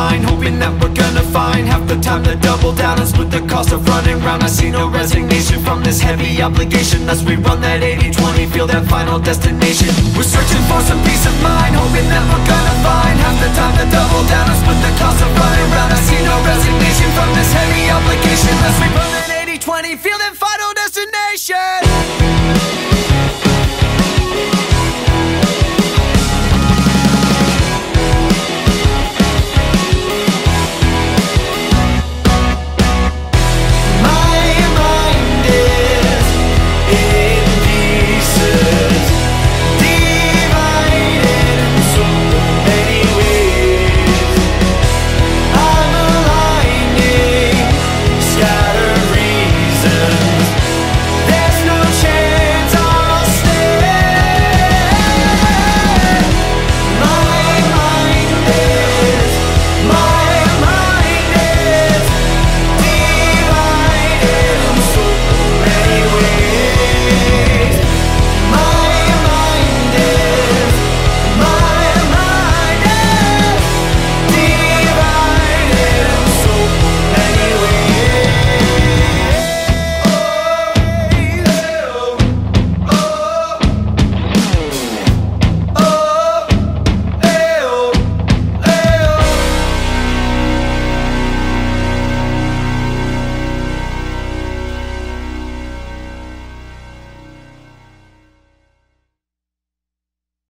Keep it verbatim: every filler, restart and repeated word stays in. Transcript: mind, hoping that we're gonna find half the time to double down and split the cost of running round. I see no resignation from this heavy obligation, lest we run that eighty twenty, feel that final destination. We're searching for some peace of mind, hoping that we're gonna find half the time to double down and split the cost of running round. I see no resignation from this heavy obligation, lest we run